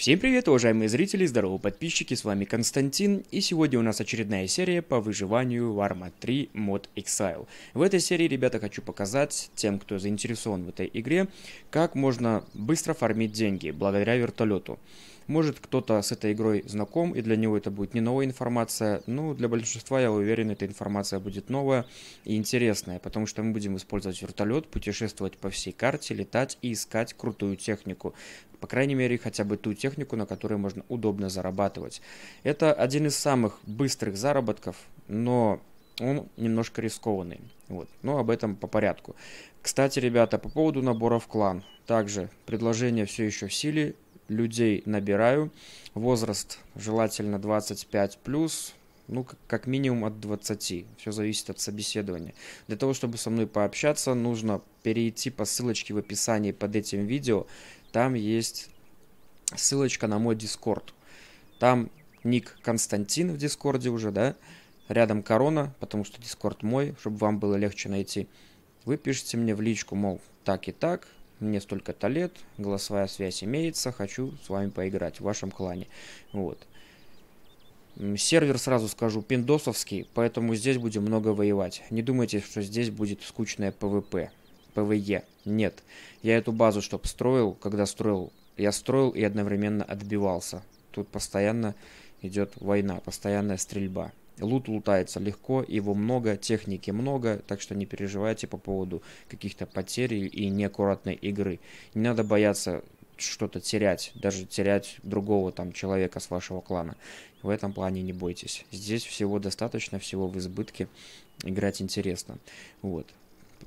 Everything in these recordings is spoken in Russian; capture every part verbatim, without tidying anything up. Всем привет, уважаемые зрители, здорово, подписчики, с вами Константин, и сегодня у нас очередная серия по выживанию в Арма три мод Exile. В этой серии, ребята, хочу показать тем, кто заинтересован в этой игре, как можно быстро фармить деньги благодаря вертолету. Может, кто-то с этой игрой знаком, и для него это будет не новая информация, но для большинства, я уверен, эта информация будет новая и интересная, потому что мы будем использовать вертолет, путешествовать по всей карте, летать и искать крутую технику. По крайней мере, хотя бы ту технику, на которой можно удобно зарабатывать. Это один из самых быстрых заработков, но он немножко рискованный. Вот. Но об этом по порядку. Кстати, ребята, по поводу набора в клан. Также предложение все еще в силе. Людей набираю. Возраст желательно двадцать пять плюс, ну как минимум от двадцати. Все зависит от собеседования. Для того, чтобы со мной пообщаться, нужно перейти по ссылочке в описании под этим видео. Там есть ссылочка на мой Discord. Там ник Константин в Дискорде уже, да? Рядом корона, потому что Discord мой, чтобы вам было легче найти. Вы пишите мне в личку, мол, так и так. Мне столько-то лет, голосовая связь имеется, хочу с вами поиграть в вашем клане. Вот. Сервер, сразу скажу, пиндосовский, поэтому здесь будем много воевать. Не думайте, что здесь будет скучное пэ вэ пэ, пэ вэ е. Нет. Я эту базу, чтоб строил, когда строил, я строил и одновременно отбивался. Тут постоянно идет война, постоянная стрельба. Лут лутается легко, его много, техники много, так что не переживайте по поводу каких-то потерь и неаккуратной игры. Не надо бояться что-то терять, даже терять другого там человека с вашего клана. В этом плане не бойтесь. Здесь всего достаточно, всего в избытке, играть интересно. Вот.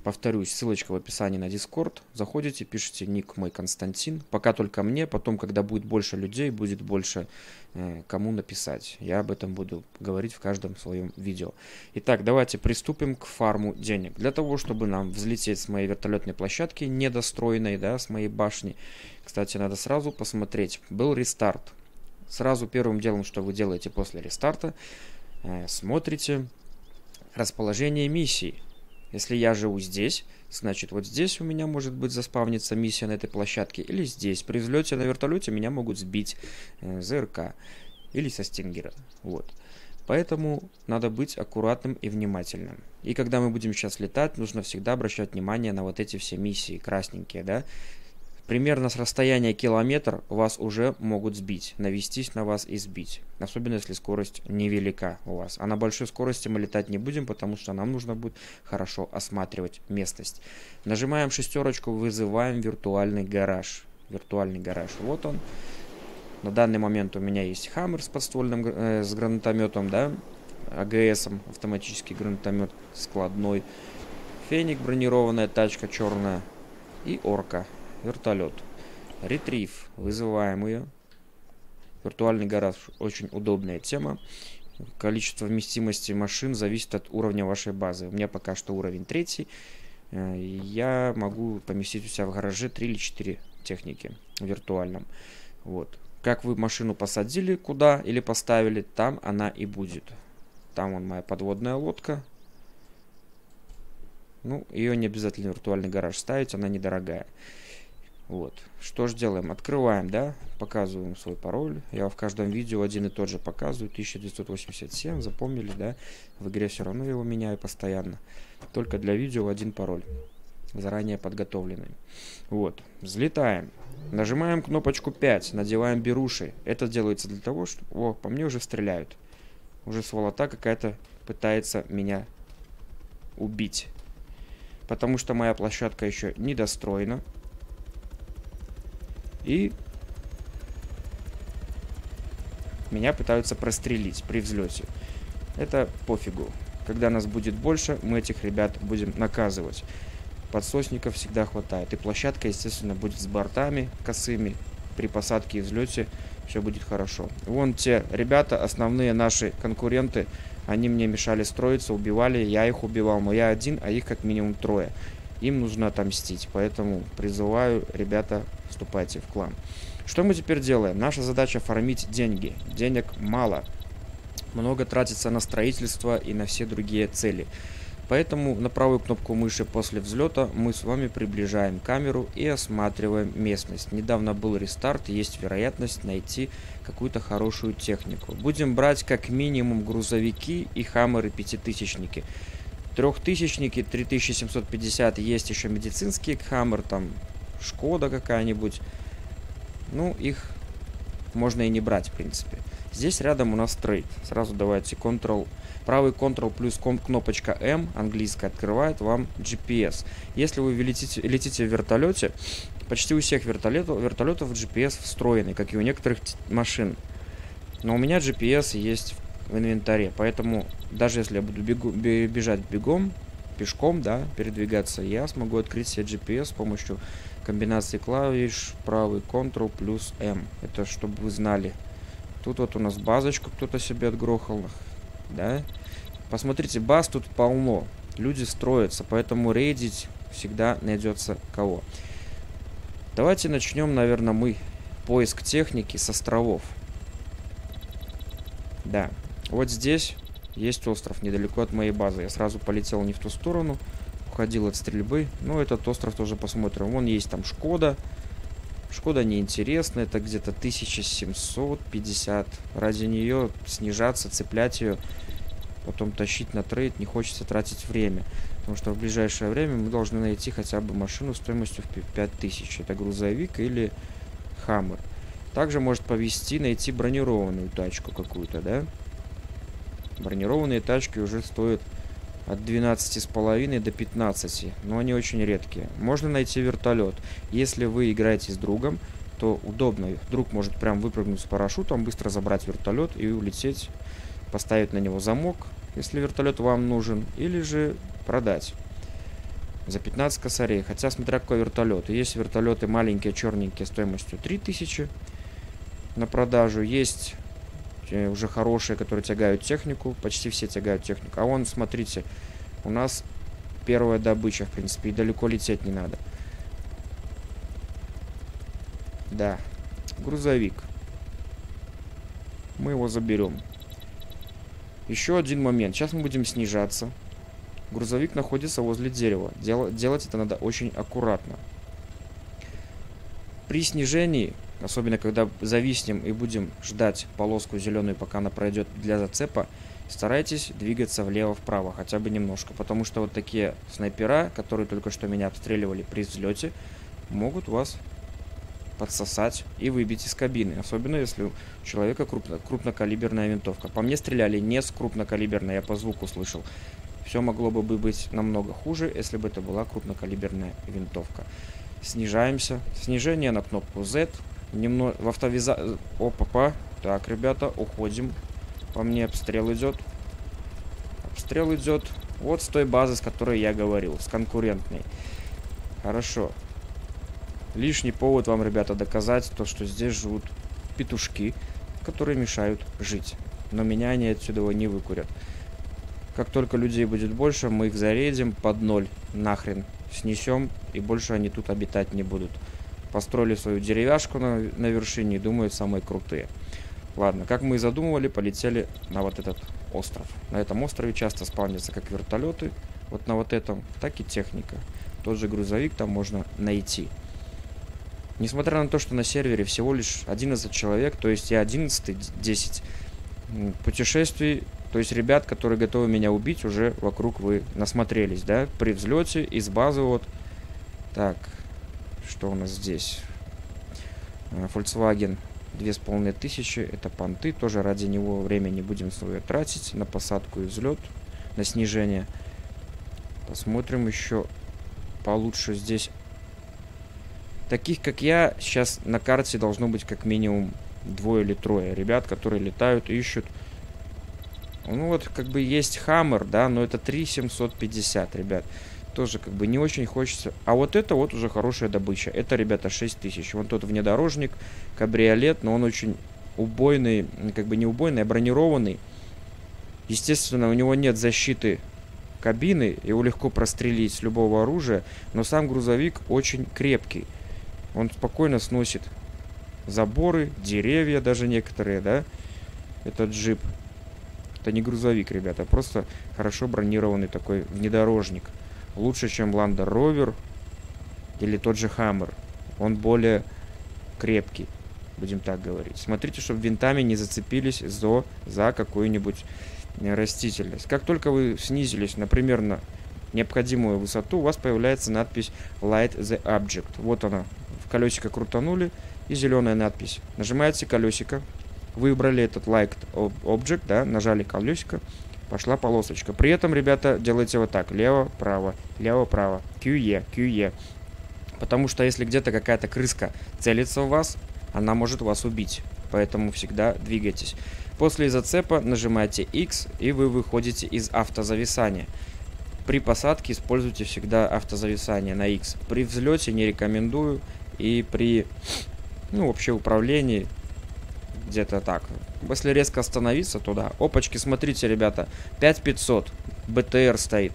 Повторюсь, ссылочка в описании на Discord. Заходите, пишите ник мой Константин. Пока только мне, потом, когда будет больше людей, будет больше э, кому написать. Я об этом буду говорить в каждом своем видео. Итак, давайте приступим к фарму денег. Для того, чтобы нам взлететь с моей вертолетной площадки, недостроенной, да, с моей башни. Кстати, надо сразу посмотреть. Был рестарт. Сразу первым делом, что вы делаете после рестарта, э, смотрите расположение миссий. Если я живу здесь, значит, вот здесь у меня может быть заспавнится миссия на этой площадке. Или здесь. При взлете на вертолете меня могут сбить э, зэ эр ка или со стингера. Вот. Поэтому надо быть аккуратным и внимательным. И когда мы будем сейчас летать, нужно всегда обращать внимание на вот эти все миссии красненькие, да? Примерно с расстояния километр вас уже могут сбить, навестись на вас и сбить. Особенно если скорость невелика у вас. А на большой скорости мы летать не будем, потому что нам нужно будет хорошо осматривать местность. Нажимаем шестерочку, вызываем виртуальный гараж. Виртуальный гараж, вот он. На данный момент у меня есть хаммер с подствольным, э, с гранатометом, да, а гэ эсом, автоматический гранатомет складной. Феник, бронированная тачка черная и орка. Вертолет. Ретрив. Вызываем ее. Виртуальный гараж. Очень удобная тема. Количество вместимости машин зависит от уровня вашей базы. У меня пока что уровень третий. Я могу поместить у себя в гараже три или четыре техники в виртуальном. Вот. Как вы машину посадили, куда или поставили, там она и будет. Там вон моя подводная лодка. Ну, ее не обязательно в виртуальный гараж ставить, она недорогая. Вот. Что же делаем? Открываем, да? Показываем свой пароль. Я в каждом видео один и тот же показываю. тысяча девятьсот восемьдесят семь. Запомнили, да? В игре все равно его меняю постоянно. Только для видео один пароль. Заранее подготовленный. Вот. Взлетаем. Нажимаем кнопочку пять. Надеваем беруши. Это делается для того, чтобы... О, по мне уже стреляют. Уже сволота какая-то пытается меня убить. Потому что моя площадка еще не достроена. И меня пытаются прострелить при взлете. Это пофигу. Когда нас будет больше, мы этих ребят будем наказывать. Подсосников всегда хватает. И площадка, естественно, будет с бортами косыми. При посадке и взлете все будет хорошо. Вон те ребята, основные наши конкуренты, они мне мешали строиться, убивали. Я их убивал, но я один, а их как минимум трое. Им нужно отомстить, поэтому призываю, ребята, вступайте в клан. Что мы теперь делаем? Наша задача фармить деньги. Денег мало. Много тратится на строительство и на все другие цели. Поэтому на правую кнопку мыши после взлета мы с вами приближаем камеру и осматриваем местность. Недавно был рестарт, есть вероятность найти какую-то хорошую технику. Будем брать как минимум грузовики и хаммеры пятитысячники. Трехтысячники, три тысячи семьсот пятьдесят, есть еще медицинский хаммер, там Шкода какая-нибудь. Ну, их можно и не брать, в принципе. Здесь рядом у нас трейд. Сразу давайте Ctrl. Правый Ctrl плюс кнопочка M, английская, открывает вам джи пи эс. Если вы летите, летите в вертолете, почти у всех вертолетов, вертолетов джи пи эс встроенный, как и у некоторых машин. Но у меня джи пи эс есть в инвентаре, поэтому даже если я буду бегу, бежать бегом, пешком, да, передвигаться, я смогу открыть себе джи пи эс с помощью комбинации клавиш правый Ctrl плюс M. Это чтобы вы знали. Тут вот у нас базочку кто-то себе отгрохал, да? Посмотрите, баз тут полно. Люди строятся, поэтому рейдить всегда найдется кого. Давайте начнем, наверное, мы поиск техники с островов. Да, вот здесь есть остров недалеко от моей базы. Я сразу полетел не в ту сторону, уходил от стрельбы. Но этот остров тоже посмотрим. Вон есть там Шкода. Шкода неинтересна, это где-то тысяча семьсот пятьдесят. Ради нее снижаться, цеплять ее, потом тащить на трейд, не хочется тратить время. Потому что в ближайшее время мы должны найти хотя бы машину стоимостью в пять тысяч. Это грузовик или хаммер. Также может повезти найти бронированную тачку какую-то, да? Бронированные тачки уже стоят от двенадцати с половиной до пятнадцати, но они очень редкие. Можно найти вертолет. Если вы играете с другом, то удобно. Друг может прям выпрыгнуть с парашютом, быстро забрать вертолет и улететь, поставить на него замок, если вертолет вам нужен, или же продать за пятнадцать косарей. Хотя смотря какой вертолет. Есть вертолеты маленькие, черненькие, стоимостью три тысячи на продажу. Есть уже хорошие, которые тягают технику. Почти все тягают технику. А вон, смотрите, у нас первая добыча, в принципе. И далеко лететь не надо. Да. Грузовик. Мы его заберем. Еще один момент. Сейчас мы будем снижаться. Грузовик находится возле дерева. Дел- делать это надо очень аккуратно. При снижении... Особенно, когда зависнем и будем ждать полоску зеленую, пока она пройдет для зацепа, старайтесь двигаться влево-вправо, хотя бы немножко. Потому что вот такие снайпера, которые только что меня обстреливали при взлете, могут вас подсосать и выбить из кабины. Особенно, если у человека крупно, крупнокалиберная винтовка. По мне стреляли не с крупнокалиберной, я по звуку слышал. Все могло бы быть намного хуже, если бы это была крупнокалиберная винтовка. Снижаемся. Снижение на кнопку Z. Немного в автовиза... Опа-па. Так, ребята, уходим. По мне обстрел идет. Обстрел идет. Вот с той базы, с которой я говорил. С конкурентной. Хорошо. Лишний повод вам, ребята, доказать то, что здесь живут петушки, которые мешают жить. Но меня они отсюда не выкурят. Как только людей будет больше, мы их зарейдим под ноль. Нахрен. Снесем. И больше они тут обитать не будут. Построили свою деревяшку на, на вершине и думают, самые крутые. Ладно, как мы и задумывали, полетели на вот этот остров. На этом острове часто спавнятся как вертолеты, вот на вот этом, так и техника. Тот же грузовик там можно найти. Несмотря на то, что на сервере всего лишь одиннадцать человек, то есть я одиннадцатый, десять путешествий, то есть ребят, которые готовы меня убить, уже вокруг вы насмотрелись, да? При взлете из базы вот. Так... Что у нас здесь? Volkswagen две тысячи пятьсот, это понты. Тоже ради него время не будем свое тратить на посадку и взлет, на снижение. Посмотрим еще получше здесь. Таких, как я, сейчас на карте должно быть как минимум двое или трое ребят, которые летают и ищут. Ну вот, как бы есть хаммер, да, но это три тысячи семьсот пятьдесят, ребят. Тоже как бы не очень хочется. А вот это вот уже хорошая добыча. Это, ребята, шесть тысяч. Вон тот внедорожник, кабриолет, но он очень убойный, как бы не убойный, а бронированный. Естественно, у него нет защиты кабины, его легко прострелить с любого оружия, но сам грузовик очень крепкий. Он спокойно сносит заборы, деревья даже некоторые, да? Этот джип. Это не грузовик, ребята, просто хорошо бронированный такой внедорожник. Лучше, чем Land Rover или тот же Хаммер. Он более крепкий, будем так говорить. Смотрите, чтобы винтами не зацепились за, за какую-нибудь растительность. Как только вы снизились, например, на необходимую высоту, у вас появляется надпись Light the Object. Вот она. В колесико крутанули и зеленая надпись. Нажимаете колесико. Выбрали этот Light Object, да, нажали колесико, пошла полосочка. При этом, ребята, делайте вот так. Лево-право, лево-право. кью и, кью и. Потому что если где-то какая-то крыска целится в вас, она может вас убить. Поэтому всегда двигайтесь. После зацепа нажимаете X, и вы выходите из автозависания. При посадке используйте всегда автозависание на X. При взлете не рекомендую. И при, ну, вообще управлении где-то так. Если резко остановиться, туда. Опачки, смотрите, ребята. пять тысяч пятьсот. БТР стоит.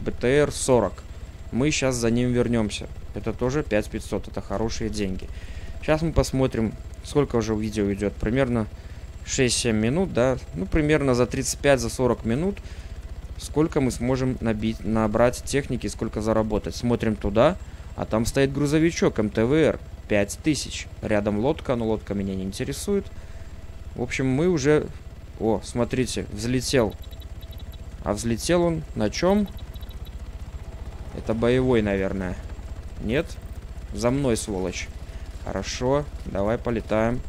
БТР сорок. Мы сейчас за ним вернемся. Это тоже пять тысяч пятьсот. Это хорошие деньги. Сейчас мы посмотрим, сколько уже видео идет. Примерно шесть-семь минут, да. Ну, примерно за тридцать пять сорок минут. Сколько мы сможем набить, набрать техники, сколько заработать. Смотрим туда. А там стоит грузовичок МТВР. пять тысяч. Рядом лодка, но лодка меня не интересует. В общем, мы уже... О, смотрите, взлетел. А взлетел он на чем? Это боевой, наверное. Нет? За мной, сволочь. Хорошо, давай полетаем.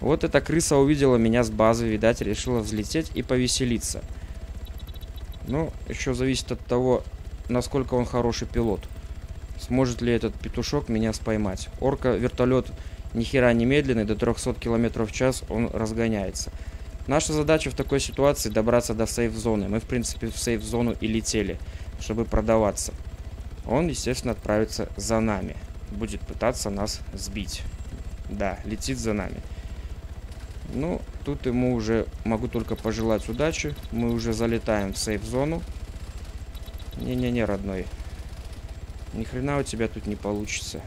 Вот эта крыса увидела меня с базы, видать, решила взлететь и повеселиться. Ну, еще зависит от того, насколько он хороший пилот. Сможет ли этот петушок меня споймать? Орка, вертолет ни хера не медленный, до трёхсот километров в час он разгоняется. Наша задача в такой ситуации добраться до сейф-зоны. Мы, в принципе, в сейф-зону и летели, чтобы продаваться. Он, естественно, отправится за нами. Будет пытаться нас сбить. Да, летит за нами. Ну, тут ему уже могу только пожелать удачи. Мы уже залетаем в сейф-зону. Не-не-не, родной. Ни хрена у тебя тут не получится.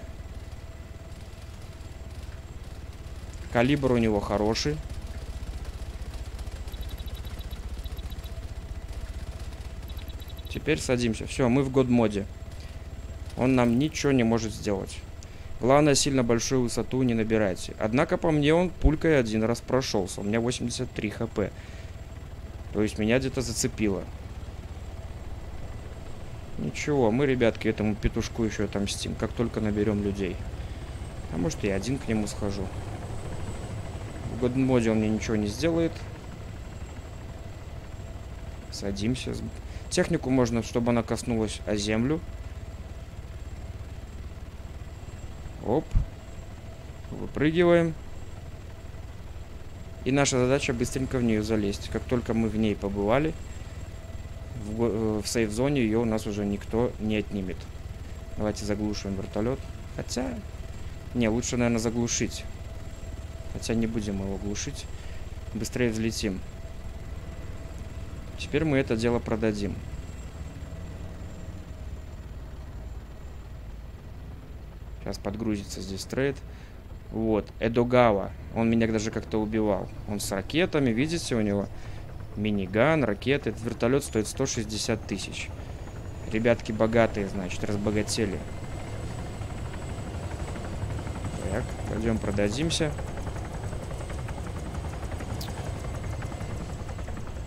Калибр у него хороший. Теперь садимся. Все, мы в год-моде. Он нам ничего не может сделать. Главное, сильно большую высоту не набирайте. Однако, по мне, он пулькой один раз прошелся. У меня восемьдесят три хэ пэ. То есть меня где-то зацепило. Ничего, мы, ребятки, этому петушку еще отомстим, как только наберем людей. А может, я один к нему схожу. В годмоде он мне ничего не сделает. Садимся. Технику можно, чтобы она коснулась о землю. Оп. Выпрыгиваем. И наша задача быстренько в нее залезть. Как только мы в ней побывали, в сейф-зоне ее у нас уже никто не отнимет. Давайте заглушим вертолет. Хотя... Не, лучше, наверное, заглушить. Хотя не будем его глушить. Быстрее взлетим. Теперь мы это дело продадим. Сейчас подгрузится здесь трейд. Вот, Эдугава. Он меня даже как-то убивал. Он с ракетами, видите, у него... Миниган, ракеты. Этот вертолет стоит сто шестьдесят тысяч. Ребятки богатые, значит, разбогатели. Так, пойдем продадимся.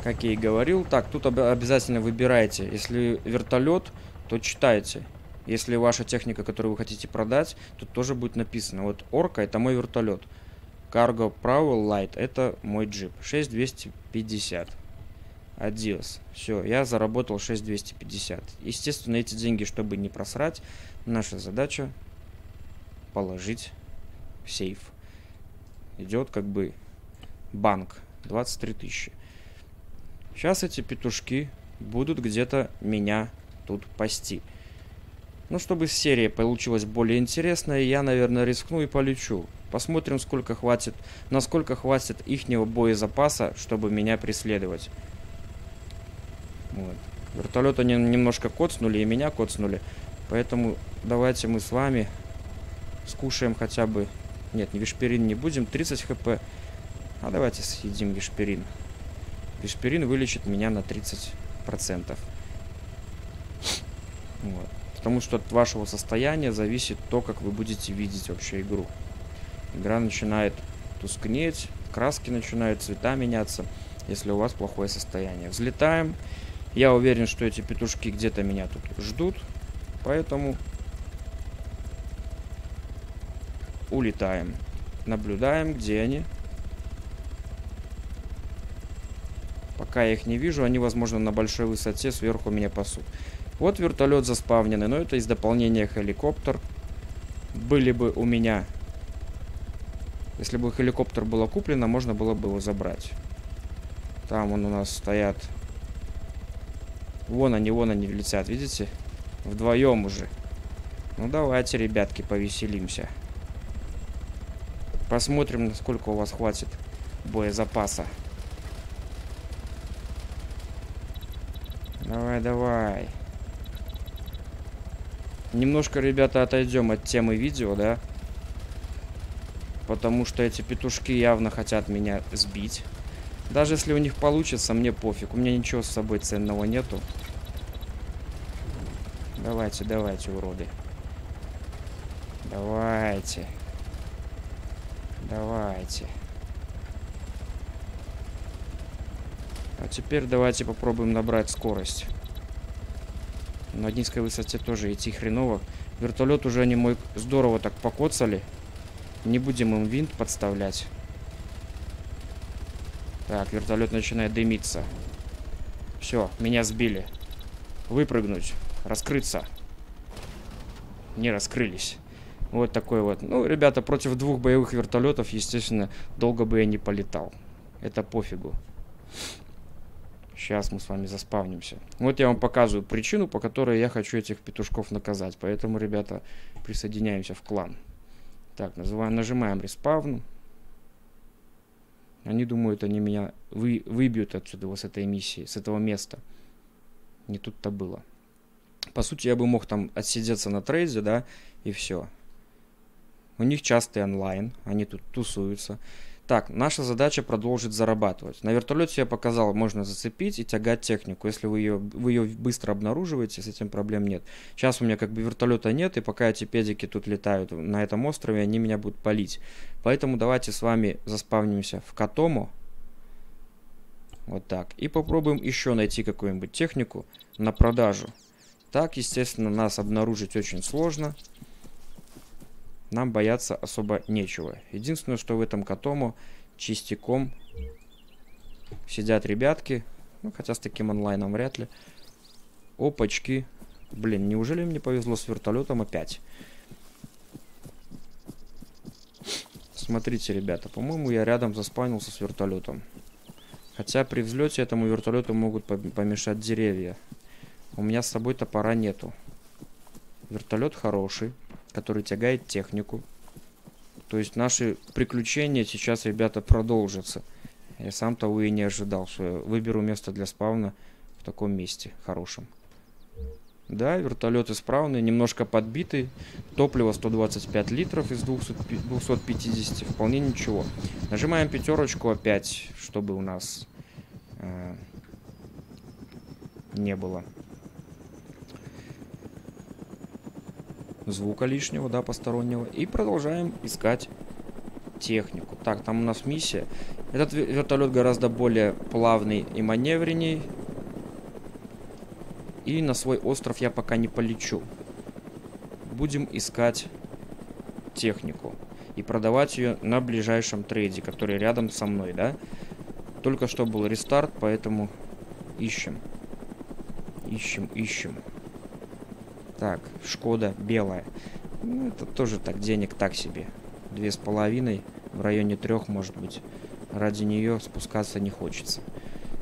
Как я и говорил. Так, тут обязательно выбирайте. Если вертолет, то читайте. Если ваша техника, которую вы хотите продать, тут тоже будет написано. Вот Orca — это мой вертолет. Cargo Prowl Light — это мой джип. шесть тысяч двести пятьдесят. Adios. Все, я заработал шесть тысяч двести пятьдесят. Естественно, эти деньги, чтобы не просрать, наша задача положить в сейф. Идет как бы банк. двадцать три тысячи. Сейчас эти петушки будут где-то меня тут пасти. Ну, чтобы серия получилась более интересная, я, наверное, рискну и полечу. Посмотрим, сколько хватит, насколько хватит ихнего боезапаса, чтобы меня преследовать. Вот. Вертолет они немножко коцнули, и меня коцнули. Поэтому давайте мы с вами скушаем хотя бы... Нет, не вишперин не будем. тридцать хэ пэ. А давайте съедим гешпирин. Гешпирин вылечит меня на тридцать процентов. Вот. Потому что от вашего состояния зависит то, как вы будете видеть вообще игру. Игра начинает тускнеть, краски начинают, цвета меняться, если у вас плохое состояние. Взлетаем. Я уверен, что эти петушки где-то меня тут ждут, поэтому улетаем. Наблюдаем, где они. Пока я их не вижу, они, возможно, на большой высоте сверху меня пасут. Вот вертолет заспавненный, но это из дополнения хеликоптер. Были бы у меня... Если бы хеликоптер было куплено, можно было бы его забрать. Там он у нас стоят. Вон они, вон они летят, видите? Вдвоем уже. Ну давайте, ребятки, повеселимся. Посмотрим, насколько у вас хватит боезапаса. Давай, давай. Немножко, ребята, отойдем от темы видео, да? Потому что эти петушки явно хотят меня сбить. Даже если у них получится, мне пофиг. У меня ничего с собой ценного нету. Давайте, давайте, уроды. Давайте. Давайте. А теперь давайте попробуем набрать скорость. На низкой высоте тоже идти хреново. Вертолет уже они мой здорово так покоцали. Не будем им винт подставлять. Так, вертолет начинает дымиться. Все, меня сбили. Выпрыгнуть. Раскрыться. Не раскрылись. Вот такой вот. Ну, ребята, против двух боевых вертолетов, естественно, долго бы я не полетал. Это пофигу. Сейчас мы с вами заспавнимся. Вот я вам показываю причину, по которой я хочу этих петушков наказать. Поэтому, ребята, присоединяемся в клан. Так, называем, нажимаем респавн. Они думают, они меня вы, выбьют отсюда, вот с этой миссии, с этого места. Не тут-то было. По сути, я бы мог там отсидеться на трейде, да, и все. У них частый онлайн, они тут тусуются. Так, наша задача продолжить зарабатывать. На вертолете я показал, можно зацепить и тягать технику. Если вы ее, вы ее быстро обнаруживаете, с этим проблем нет. Сейчас у меня как бы вертолета нет, и пока эти педики тут летают на этом острове, они меня будут палить. Поэтому давайте с вами заспавнимся в Котому. Вот так. И попробуем еще найти какую-нибудь технику на продажу. Так, естественно, нас обнаружить очень сложно. Нам бояться особо нечего. Единственное, что в этом Котому чистяком сидят ребятки. Ну, хотя с таким онлайном вряд ли. Опачки. Блин, неужели мне повезло с вертолетом опять? Смотрите, ребята. По-моему, я рядом заспавнился с вертолетом. Хотя при взлете этому вертолету могут помешать деревья. У меня с собой топора нету. Вертолет хороший, который тягает технику. То есть наши приключения сейчас, ребята, продолжатся. Я сам того и не ожидал, что я выберу место для спавна в таком месте хорошем. Да, вертолет исправный, немножко подбитый. Топливо сто двадцать пять литров из двухсот пятидесяти. Вполне ничего. Нажимаем пятерочку опять, чтобы у нас э, не было звука лишнего, да, постороннего. И продолжаем искать технику. Так, там у нас миссия. Этот вертолет гораздо более плавный и маневренней. И на свой остров я пока не полечу. Будем искать технику. И продавать ее на ближайшем трейде, который рядом со мной, да. Только что был рестарт, поэтому ищем. Ищем, ищем. Так, Шкода белая. Ну, это тоже так, денег так себе. Две с половиной, в районе трех, может быть. Ради нее спускаться не хочется.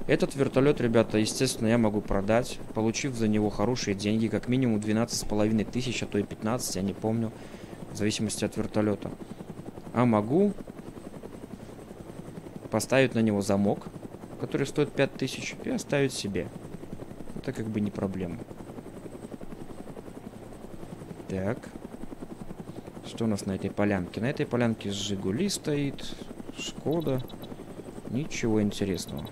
Этот вертолет, ребята, естественно, я могу продать, получив за него хорошие деньги, как минимум двенадцать с половиной тысяч, а то и пятнадцать, я не помню, в зависимости от вертолета. А могу поставить на него замок, который стоит пять тысяч, и оставить себе. Это как бы не проблема. Так, что у нас на этой полянке? На этой полянке Жигули стоит, Шкода, Ничего интересного.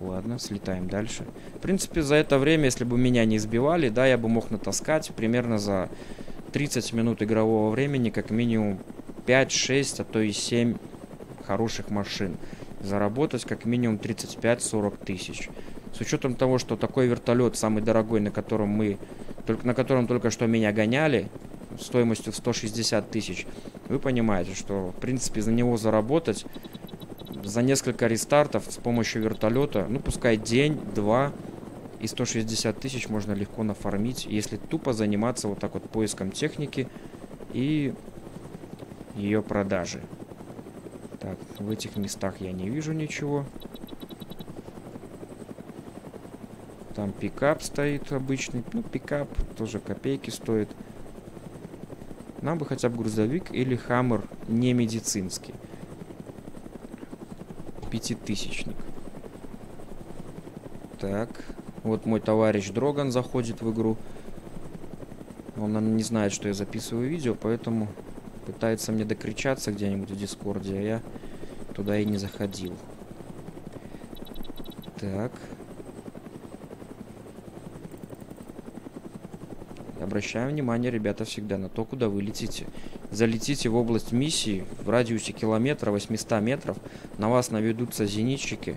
Ладно, слетаем дальше. В принципе, за это время, если бы меня не избивали, да, я бы мог натаскать примерно за тридцать минут игрового времени как минимум пять-шесть, а то и семь хороших машин. Заработать как минимум тридцать пять-сорок тысяч. С учетом того, что такой вертолет, самый дорогой, на котором мы, только, на котором только что меня гоняли, стоимостью в сто шестьдесят тысяч, вы понимаете, что в принципе за него заработать за несколько рестартов с помощью вертолета, ну пускай день-два, и сто шестьдесят тысяч можно легко нафармить, если тупо заниматься вот так вот поиском техники и ее продажи. Так, в этих местах я не вижу ничего. Там пикап стоит обычный. Ну, пикап тоже копейки стоит. Нам бы хотя бы грузовик или хаммер не медицинский. Пятитысячник. Так. Вот мой товарищ Дроган заходит в игру. Он, наверное, не знает, что я записываю видео, поэтому пытается мне докричаться где-нибудь в Дискорде, а я туда и не заходил. Так. Обращаем внимание, ребята, всегда на то, куда вы летите. Залетите в область миссии в радиусе километра, восемьсот метров. На вас наведутся зенитчики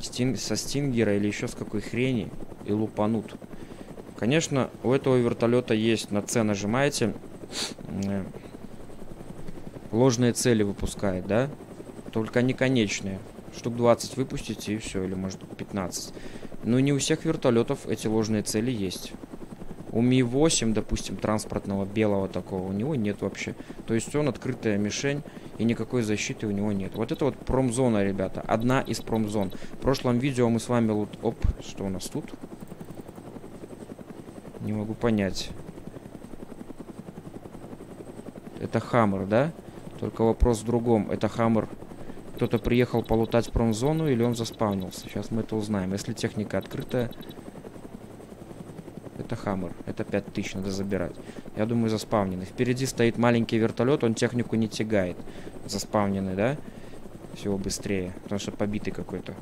стин... со стингера или еще с какой хрени и лупанут. Конечно, у этого вертолета есть, на С нажимаете, ложные цели выпускает, да? Только не конечные. Штук двадцать выпустите и все, или может пятнадцать. Но не у всех вертолетов эти ложные цели есть. У Ми восемь, допустим, транспортного, белого такого, у него нет вообще. То есть он открытая мишень, и никакой защиты у него нет. Вот это вот промзона, ребята. Одна из промзон. В прошлом видео мы с вами... Вот, оп, что у нас тут? Не могу понять. Это хаммер, да? Только вопрос в другом. Это хаммер. Кто-то приехал полутать промзону, или он заспавнился? Сейчас мы это узнаем. Если техника открытая... Это хаммер. Это пять тысяч надо забирать. Я думаю, заспавненный. Впереди стоит маленький вертолет, он технику не тягает. Заспавненный, да? Всего быстрее, потому что побитый какой-то.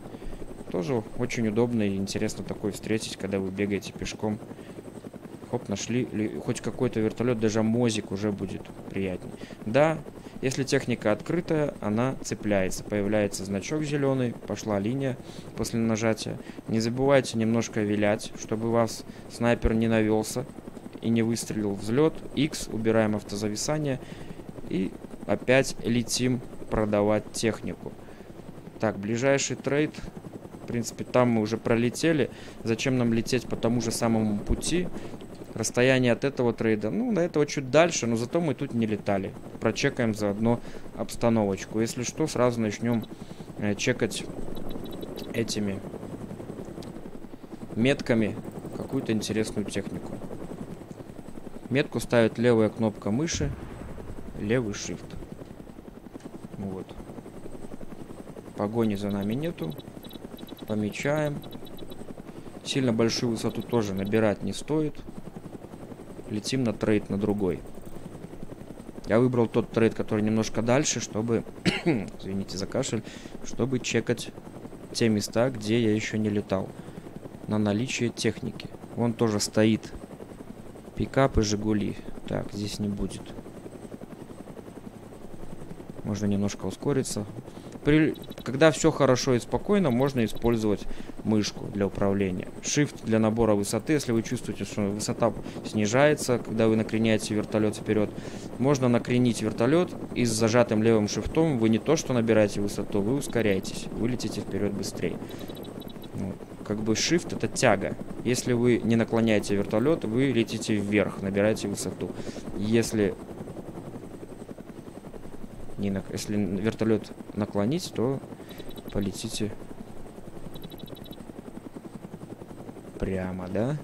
Тоже очень удобно и интересно такой встретить, когда вы бегаете пешком. Хоп, нашли. Хоть какой-то вертолет, даже мозик уже будет приятнее. Да, если техника открытая, она цепляется. Появляется значок зеленый, пошла линия после нажатия. Не забывайте немножко вилять, чтобы вас снайпер не навелся и не выстрелил. Взлет, X, убираем автозависание и опять летим продавать технику. Так, ближайший трейд. В принципе, там мы уже пролетели. Зачем нам лететь по тому же самому пути? Расстояние от этого трейда, ну, до этого чуть дальше, но зато мы тут не летали. Прочекаем заодно обстановочку. Если что, сразу начнем э, чекать этими метками какую-то интересную технику. Метку ставит левая кнопка мыши, левый shift. Вот. Погони за нами нету. Помечаем. Сильно большую высоту тоже набирать не стоит. Летим на трейд, на другой. Я выбрал тот трейд, который немножко дальше, чтобы... Извините за кашель. Чтобы чекать те места, где я еще не летал. На наличие техники. Вон тоже стоит пикап и Жигули. Так, здесь не будет. Можно немножко ускориться. При... Когда все хорошо и спокойно, можно использовать мышку для управления. Shift для набора высоты. Если вы чувствуете, что высота снижается, когда вы накреняете вертолет вперед, можно накренить вертолет, и с зажатым левым шифтом вы не то что набираете высоту, вы ускоряетесь, вы летите вперед быстрее. Вот. Как бы shift — это тяга. Если вы не наклоняете вертолет, вы летите вверх, набираете высоту. Если... Не на... Если вертолет наклонить, то полетите прямо, да?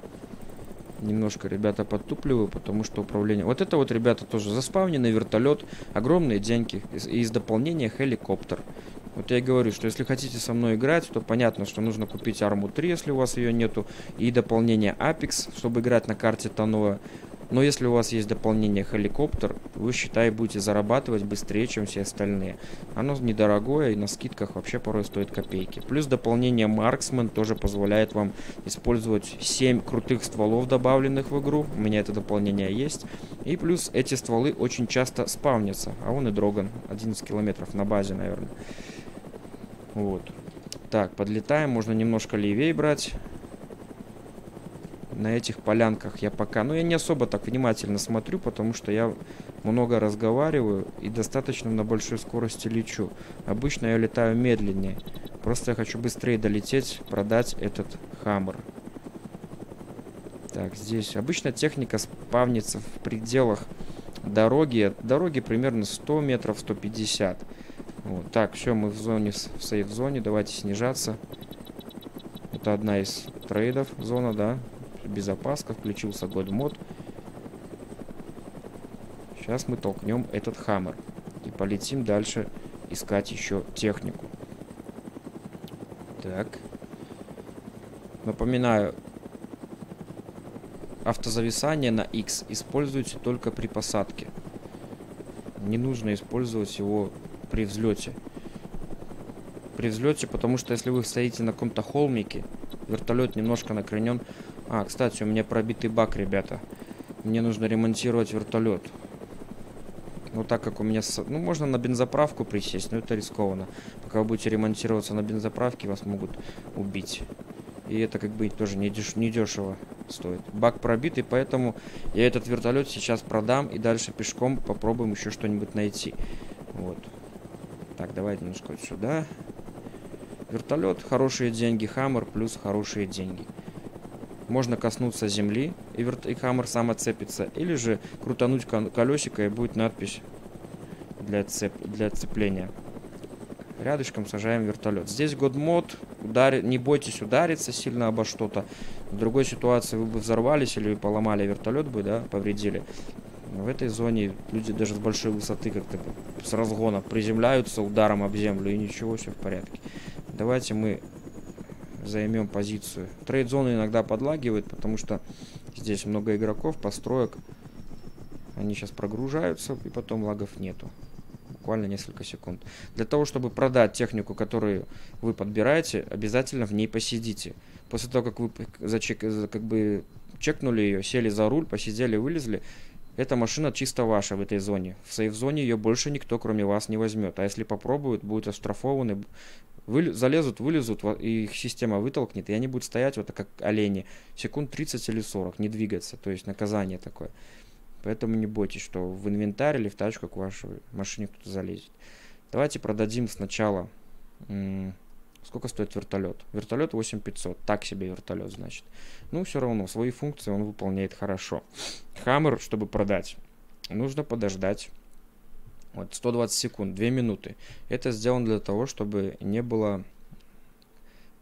Немножко, ребята, подтупливаю, потому что управление... Вот это вот, ребята, тоже заспавненный вертолет, огромные деньги. И из дополнения хеликоптер. Вот я и говорю, что если хотите со мной играть, то понятно, что нужно купить Арму три, если у вас ее нету. И дополнение Apex, чтобы играть на карте Таноа. Но если у вас есть дополнение «Хеликоптер», вы, считай, будете зарабатывать быстрее, чем все остальные. Оно недорогое и на скидках вообще порой стоит копейки. Плюс дополнение «Marksman» тоже позволяет вам использовать семь крутых стволов, добавленных в игру. У меня это дополнение есть. И плюс эти стволы очень часто спавнятся. А он и Дроган, одиннадцать километров на базе, наверное. Вот. Так, подлетаем. Можно немножко левее брать. На этих полянках я пока... Ну, я не особо так внимательно смотрю, потому что я много разговариваю и достаточно на большой скорости лечу. Обычно я летаю медленнее. Просто я хочу быстрее долететь, продать этот хаммер. Так, здесь обычно техника спавнится в пределах дороги. От дороги примерно сто метров, сто пятьдесят. Вот. Так, все, мы в зоне, в сейф-зоне. Давайте снижаться. Это одна из трейдов, зона, да. Безопаска, включился год-мод. Сейчас мы толкнем этот хаммер и полетим дальше искать еще технику. Так. Напоминаю, автозависание на X используйте только при посадке. Не нужно использовать его при взлете. При взлете, потому что если вы стоите на каком-то холмике, вертолет немножко накренен. А, кстати, у меня пробитый бак, ребята. Мне нужно ремонтировать вертолет. Ну, так как у меня... Ну, можно на бензоправку присесть, но это рискованно. Пока вы будете ремонтироваться на бензоправке, вас могут убить. И это, как бы, тоже не деш... не дешево стоит. Бак пробитый, поэтому я этот вертолет сейчас продам. И дальше пешком попробуем еще что-нибудь найти. Вот. Так, давайте немножко вот сюда. Вертолет, хорошие деньги. Хаммер плюс хорошие деньги. Можно коснуться земли, и, верт... и хаммер сам отцепится. Или же крутануть кон... колесико, и будет надпись для, цеп... для отцепления. Рядышком сажаем вертолет. Здесь годмод. Удар... Не бойтесь удариться сильно обо что-то. В другой ситуации вы бы взорвались или поломали вертолет бы, да, повредили. В этой зоне люди даже с большой высоты как-то с разгона приземляются ударом об землю, и ничего, все в порядке. Давайте мы... займем позицию. Трейд-зона иногда подлагивает, потому что здесь много игроков, построек. Они сейчас прогружаются, и потом лагов нету. Буквально несколько секунд. Для того, чтобы продать технику, которую вы подбираете, обязательно в ней посидите. После того, как вы зачек... как бы чекнули ее, сели за руль, посидели, вылезли, эта машина чисто ваша в этой зоне. В сейф-зоне ее больше никто, кроме вас, не возьмет. А если попробуют, будут оштрафованы... Вы, залезут, вылезут, и их система вытолкнет, и они будут стоять вот как олени. Секунд тридцать или сорок, не двигаться. То есть наказание такое. Поэтому не бойтесь, что в инвентарь или в тачку к вашей машине кто-то залезет. Давайте продадим сначала... Сколько стоит вертолет? Вертолет восемь тысяч пятьсот. Так себе вертолет, значит. Ну, все равно, свои функции он выполняет хорошо. Хаммер, чтобы продать, нужно подождать. Вот, сто двадцать секунд, две минуты. Это сделано для того, чтобы не было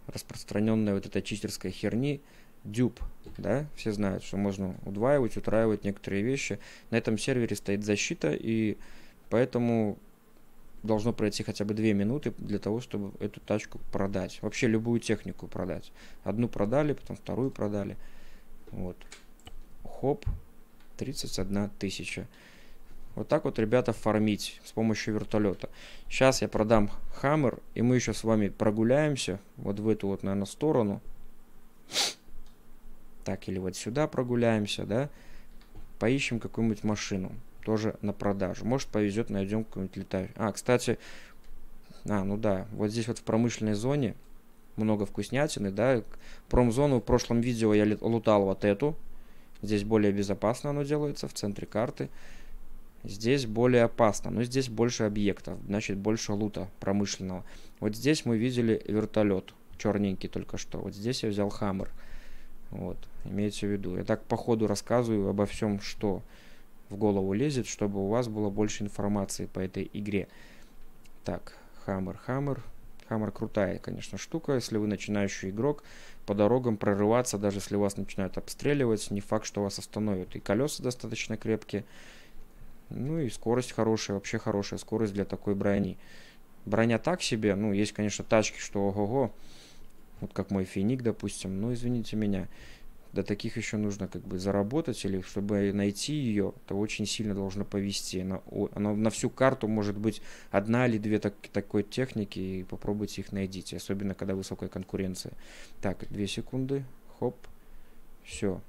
распространенной вот этой читерской херни. Дюб, да, все знают, что можно удваивать, утраивать некоторые вещи. На этом сервере стоит защита, и поэтому должно пройти хотя бы две минуты для того, чтобы эту тачку продать. Вообще любую технику продать. Одну продали, потом вторую продали. Вот. Хоп, тридцать одна тысяча. Вот так вот, ребята, фармить с помощью вертолета. Сейчас я продам хаммер, и мы еще с вами прогуляемся. Вот в эту вот, наверное, сторону. Так, или вот сюда прогуляемся, да. Поищем какую-нибудь машину. Тоже на продажу. Может, повезет, найдем какую-нибудь летающую. А, кстати, а, ну да, вот здесь вот в промышленной зоне много вкуснятины, да. Промзону в прошлом видео я лутал вот эту. Здесь более безопасно оно делается, в центре карты. Здесь более опасно, но здесь больше объектов, значит больше лута промышленного. Вот здесь мы видели вертолет, черненький только что. Вот здесь я взял хаммер. Вот, имейте в виду. Я так по ходу рассказываю обо всем, что в голову лезет, чтобы у вас было больше информации по этой игре. Так, хаммер, хаммер. Хаммер крутая, конечно, штука. Если вы начинающий игрок, по дорогам прорываться, даже если вас начинают обстреливать, не факт, что вас остановят. И колеса достаточно крепкие. Ну и скорость хорошая, вообще хорошая скорость для такой брони. Броня так себе, ну есть, конечно, тачки, что ого-го. Вот как мой Финик, допустим, ну извините меня. до таких еще нужно как бы заработать, или чтобы найти ее, то очень сильно должно повезти. Она, она на всю карту может быть одна или две так, такой техники, и попробуйте их найдите, особенно когда высокая конкуренция. Так, две секунды, хоп, все,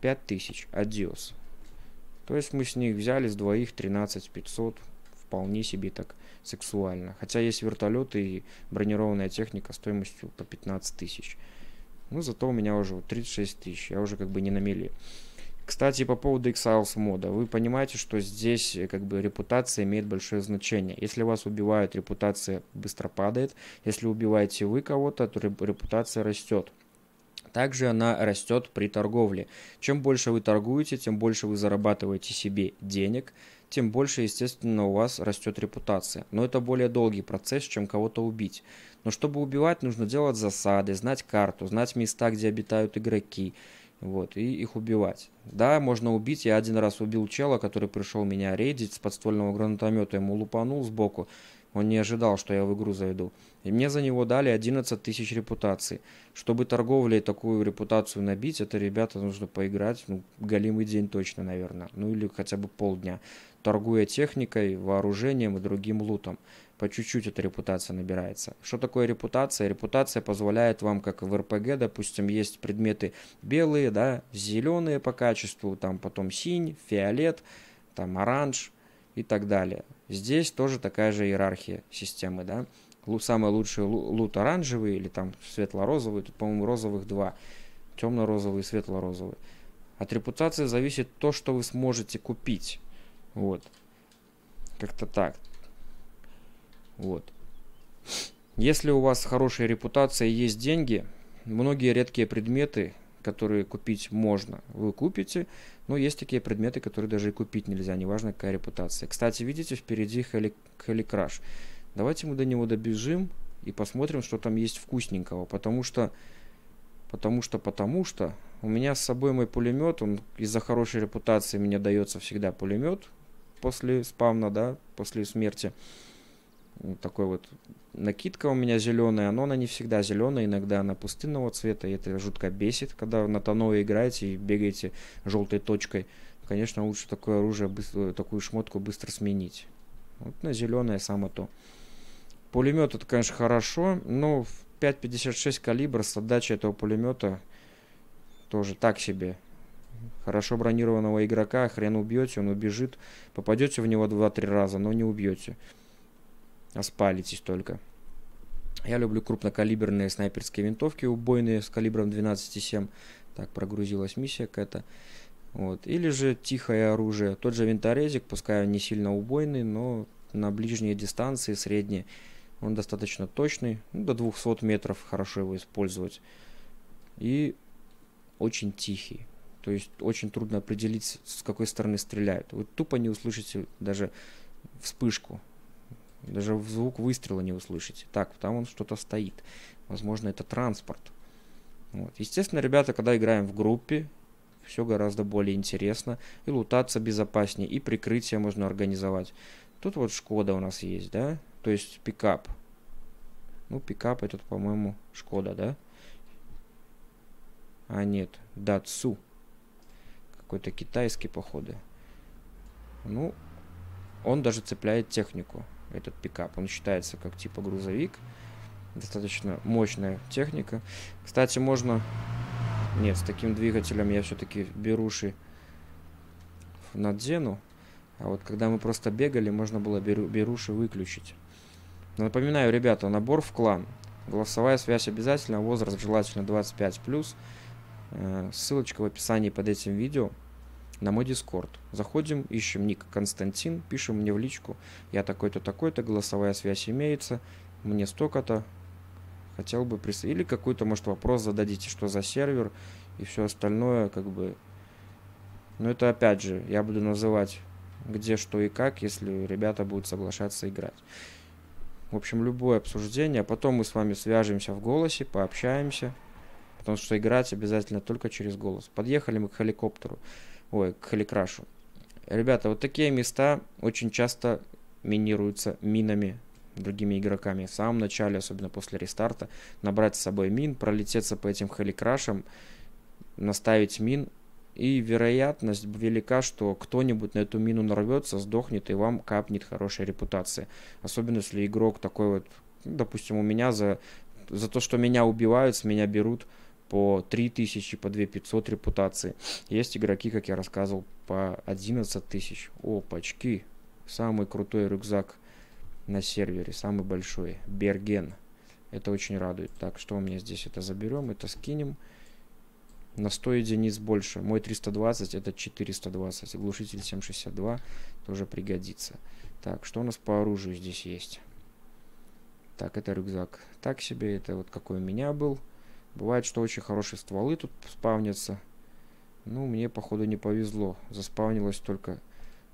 пять тысяч, адиос. То есть мы с них взяли с двоих тринадцать тысяч пятьсот, вполне себе так сексуально. Хотя есть вертолеты и бронированная техника стоимостью по пятнадцать тысяч. Ну, зато у меня уже тридцать шесть тысяч, я уже как бы не на мели. Кстати, по поводу Exiles мода. Вы понимаете, что здесь как бы репутация имеет большое значение. Если вас убивают, репутация быстро падает. Если убиваете вы кого-то, то репутация растет. Также она растет при торговле. Чем больше вы торгуете, тем больше вы зарабатываете себе денег, тем больше, естественно, у вас растет репутация. Но это более долгий процесс, чем кого-то убить. Но чтобы убивать, нужно делать засады, знать карту, знать места, где обитают игроки, вот, и их убивать. Да, можно убить. Я один раз убил чела, который пришел меня рейдить с подствольного гранатомета, ему лупанул сбоку. Он не ожидал, что я в игру зайду. И мне за него дали одиннадцать тысяч репутаций. Чтобы торговлей такую репутацию набить, это, ребята, нужно поиграть, ну, голимый день точно, наверное. Ну, или хотя бы полдня. Торгуя техникой, вооружением и другим лутом. По чуть-чуть эта репутация набирается. Что такое репутация? Репутация позволяет вам, как в эр пэ гэ, допустим, есть предметы белые, да, зеленые по качеству, там потом синь, фиолет, там оранж и так далее. Здесь тоже такая же иерархия системы, да. Самый лучший лут оранжевый или там светло-розовый. Тут, по-моему, розовых два. Темно-розовый и светло-розовый. От репутации зависит то, что вы сможете купить. Вот. Как-то так. Вот. Если у вас хорошая репутация и есть деньги, многие редкие предметы, которые купить можно, вы купите, но есть такие предметы, которые даже и купить нельзя, неважно какая репутация. Кстати, видите, впереди Хэликраш. Давайте мы до него добежим и посмотрим, что там есть вкусненького, потому что, потому что, потому что у меня с собой мой пулемет, он из-за хорошей репутации мне дается всегда пулемет после спавна, да, после смерти. Вот такой вот накидка у меня зеленая, но она не всегда зеленая, иногда она пустынного цвета, и это жутко бесит, когда на Таноа играете и бегаете желтой точкой. Конечно, лучше такое оружие, быстро, такую шмотку быстро сменить. Вот на зеленое само то. Пулемет это, конечно, хорошо, но в пять пятьдесят шесть калибр с отдачей этого пулемета тоже так себе. Хорошо бронированного игрока хрен убьете, он убежит, попадете в него два-три раза, но не убьете. Спалитесь только. Я люблю крупнокалиберные снайперские винтовки, убойные с калибром двенадцать и семь. Так, прогрузилась миссия какая-то. Вот. Или же тихое оружие. Тот же винторезик, пускай он не сильно убойный, но на ближние дистанции, средние, он достаточно точный. Ну, до двухсот метров хорошо его использовать. И очень тихий. То есть очень трудно определить, с какой стороны стреляют. Вы тупо не услышите даже вспышку. Даже звук выстрела не услышите. Так, там он что-то стоит. Возможно, это транспорт. Вот. Естественно, ребята, когда играем в группе, все гораздо более интересно. И лутаться безопаснее, и прикрытие можно организовать. Тут вот Шкода у нас есть, да? То есть пикап. Ну, пикап этот, по-моему, Шкода, да? А нет, Датсу. Какой-то китайский, походу. Ну, он даже цепляет технику. Этот пикап, он считается как типа грузовик. Достаточно мощная техника. Кстати, можно... Нет, с таким двигателем я все-таки беруши надену. А вот когда мы просто бегали, можно было беру... беруши выключить. Но напоминаю, ребята, набор в клан. Голосовая связь обязательно. Возраст желательно двадцать пять плюс. Ссылочка в описании под этим видео. На мой Discord. Заходим, ищем ник Константин, пишем мне в личку. Я такой-то, такой-то, голосовая связь имеется. Мне столько-то. Хотел бы присоединить. Или какой-то, может, вопрос зададите, что за сервер и все остальное, как бы. Но это, опять же, я буду называть где, что и как, если ребята будут соглашаться играть. В общем, любое обсуждение. Потом мы с вами свяжемся в голосе, пообщаемся. Потому что играть обязательно только через голос. Подъехали мы к хеликоптеру. Ой, к Хэликрашу. Ребята, вот такие места очень часто минируются минами, другими игроками. В самом начале, особенно после рестарта, набрать с собой мин, пролететься по этим Хэликрашам наставить мин. И вероятность велика, что кто-нибудь на эту мину нарвется, сдохнет и вам капнет хорошая репутация. Особенно если игрок такой вот, допустим, у меня за, за то, что меня убивают, с меня берут по три тысячи, по две тысячи пятьсот репутации. Есть игроки, как я рассказывал, по одиннадцать тысяч. Опачки. Самый крутой рюкзак на сервере, самый большой. Берген. Это очень радует. Так, что у меня здесь? Это заберем, это скинем. На сто единиц больше. Мой триста двадцать, это четыреста двадцать. Глушитель семь шестьдесят два тоже пригодится. Так, что у нас по оружию здесь есть? Так, это рюкзак. Так себе, это вот какой у меня был. Бывает, что очень хорошие стволы тут спавнятся. Ну, мне, походу, не повезло. Заспавнилось только...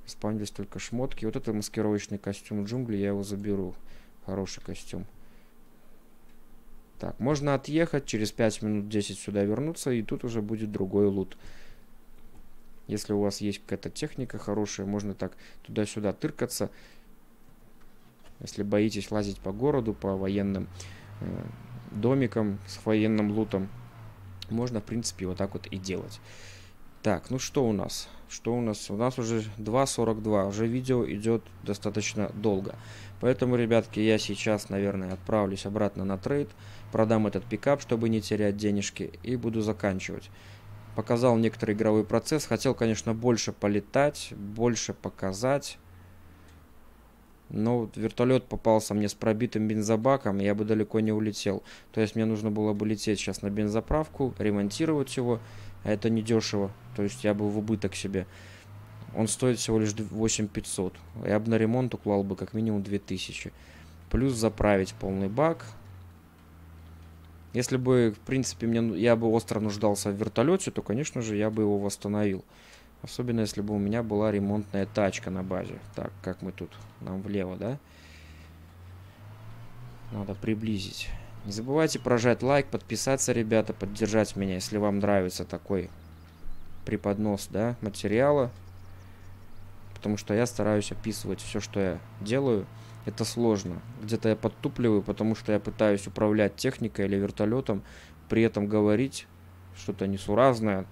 Спавнились только шмотки. Вот это маскировочный костюм джунглей, я его заберу. Хороший костюм. Так, можно отъехать, через пять минут десять сюда вернуться, и тут уже будет другой лут. Если у вас есть какая-то техника хорошая, можно так туда-сюда тыркаться. Если боитесь лазить по городу, по военным э, домикам с военным лутом, можно, в принципе, вот так вот и делать. Так, ну что у нас? Что у нас? У нас уже два сорок два, уже видео идет достаточно долго. Поэтому, ребятки, я сейчас, наверное, отправлюсь обратно на трейд, продам этот пикап, чтобы не терять денежки, и буду заканчивать. Показал некоторый игровой процесс, хотел, конечно, больше полетать, больше показать. Но вертолет попался мне с пробитым бензобаком, и я бы далеко не улетел. То есть мне нужно было бы лететь сейчас на бензоправку, ремонтировать его. А это недешево, то есть я бы в убыток себе. Он стоит всего лишь восемь тысяч пятьсот. Я бы на ремонт уклал бы как минимум две тысячи. Плюс заправить полный бак. Если бы, в принципе, мне, я бы остро нуждался в вертолете, то, конечно же, я бы его восстановил. Особенно, если бы у меня была ремонтная тачка на базе. Так, как мы тут? Нам влево, да? Надо приблизить. Не забывайте прожать лайк, подписаться, ребята, поддержать меня, если вам нравится такой преподнос, да, материала. Потому что я стараюсь описывать все, что я делаю. Это сложно. Где-то я подтупливаю, потому что я пытаюсь управлять техникой или вертолетом, при этом говорить что-то несуразное,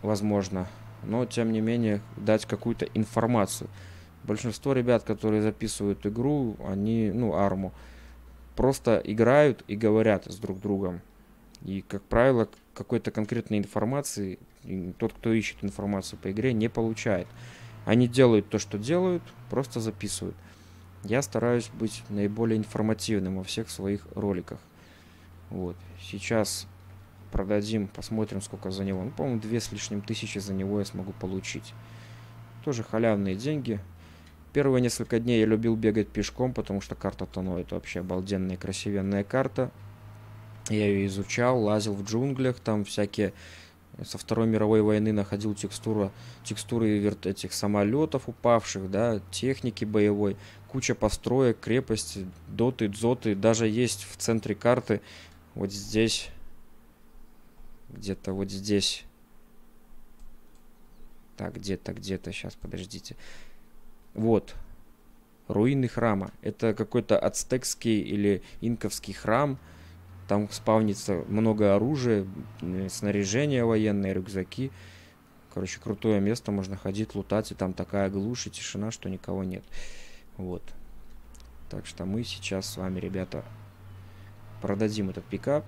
возможно. Но, тем не менее, дать какую-то информацию. Большинство ребят, которые записывают игру, они, ну, арму, просто играют и говорят с друг другом. И, как правило, какой-то конкретной информации тот, кто ищет информацию по игре, не получает. Они делают то, что делают, просто записывают. Я стараюсь быть наиболее информативным во всех своих роликах. Вот. Сейчас продадим, посмотрим, сколько за него. Ну, по-моему, две с лишним тысячи за него я смогу получить. Тоже халявные деньги. Первые несколько дней я любил бегать пешком, потому что карта Таноа — это вообще обалденная, красивенная карта. Я ее изучал, лазил в джунглях, там всякие... Со Второй мировой войны находил текстуру, текстуры этих самолетов упавших, да, техники боевой, куча построек, крепости, доты, дзоты. Даже есть в центре карты, вот здесь, где-то вот здесь. Так, где-то, где-то, сейчас, подождите. Вот, руины храма. Это какой-то ацтекский или инковский храм. Там спавнится много оружия, снаряжение военное, рюкзаки. Короче, крутое место, можно ходить, лутать. И там такая глушь и тишина, что никого нет. Вот. Так что мы сейчас с вами, ребята, продадим этот пикап.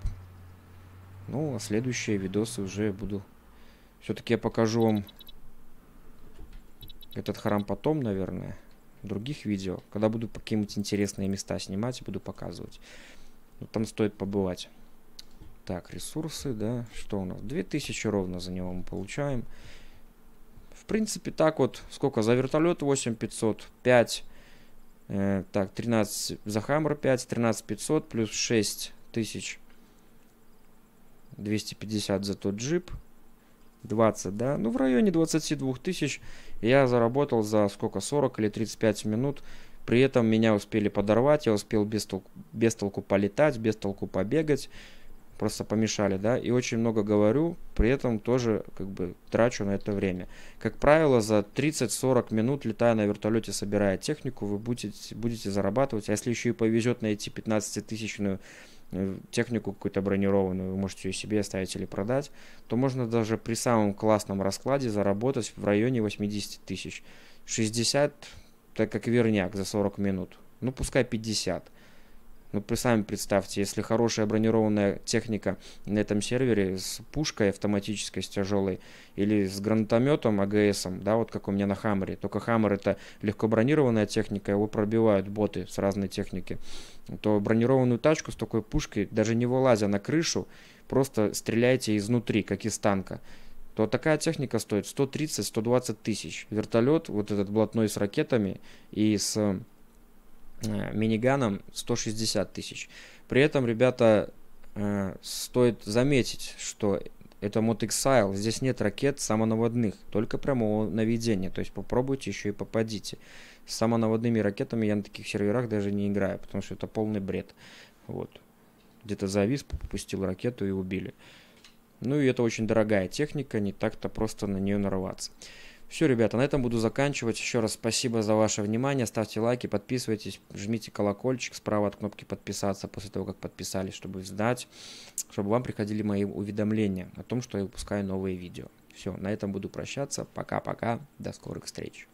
Ну, а следующие видосы уже буду... Все-таки я покажу вам... Этот храм потом, наверное, в других видео, когда буду какие-нибудь интересные места снимать, буду показывать. Но там стоит побывать. Так, ресурсы, да, что у нас? две тысячи ровно за него мы получаем. В принципе, так вот, сколько за вертолет? восемь тысяч пятьсот, пять, э, так, тринадцать, за хаммер пять, тринадцать тысяч пятьсот, плюс шесть тысяч двести пятьдесят за тот джип. двадцать, да? Ну, в районе двадцати двух тысяч я заработал за сколько? сорок или тридцать пять минут. При этом меня успели подорвать, я успел без толку, без толку полетать, без толку побегать. Просто помешали, да? И очень много говорю, при этом тоже как бы трачу на это время. Как правило, за тридцать-сорок минут, летая на вертолете, собирая технику, вы будете, будете зарабатывать. А если еще и повезет найти пятнадцатитысячную технику какую-то бронированную, вы можете ее себе оставить или продать, то можно даже при самом классном раскладе заработать в районе восьмидесяти тысяч. шестьдесят, так как верняк за сорок минут. Ну, пускай пятьдесят. Ну, вы сами представьте, если хорошая бронированная техника на этом сервере с пушкой автоматической, с тяжелой, или с гранатометом АГСом, да, вот как у меня на Хаммере. Только Хаммер — это легко бронированная техника, его пробивают боты с разной техники. То бронированную тачку с такой пушкой, даже не вылазя на крышу, просто стреляйте изнутри, как из танка. То такая техника стоит сто тридцать — сто двадцать тысяч. Вертолет, вот этот блатной с ракетами и с миниганом, сто шестьдесят тысяч. При этом, ребята, э, стоит заметить, что это мод Exile. Здесь нет ракет самонаводных, только прямого наведения. То есть попробуйте еще и попадите. С самонаводными ракетами я на таких серверах даже не играю, потому что это полный бред. Вот. Где-то завис, попустил ракету и убили. Ну и это очень дорогая техника, не так-то просто на нее нарваться. Все, ребята, на этом буду заканчивать. Еще раз спасибо за ваше внимание. Ставьте лайки, подписывайтесь, жмите колокольчик справа от кнопки подписаться после того, как подписались, чтобы знать, чтобы вам приходили мои уведомления о том, что я выпускаю новые видео. Все, на этом буду прощаться. Пока-пока, до скорых встреч.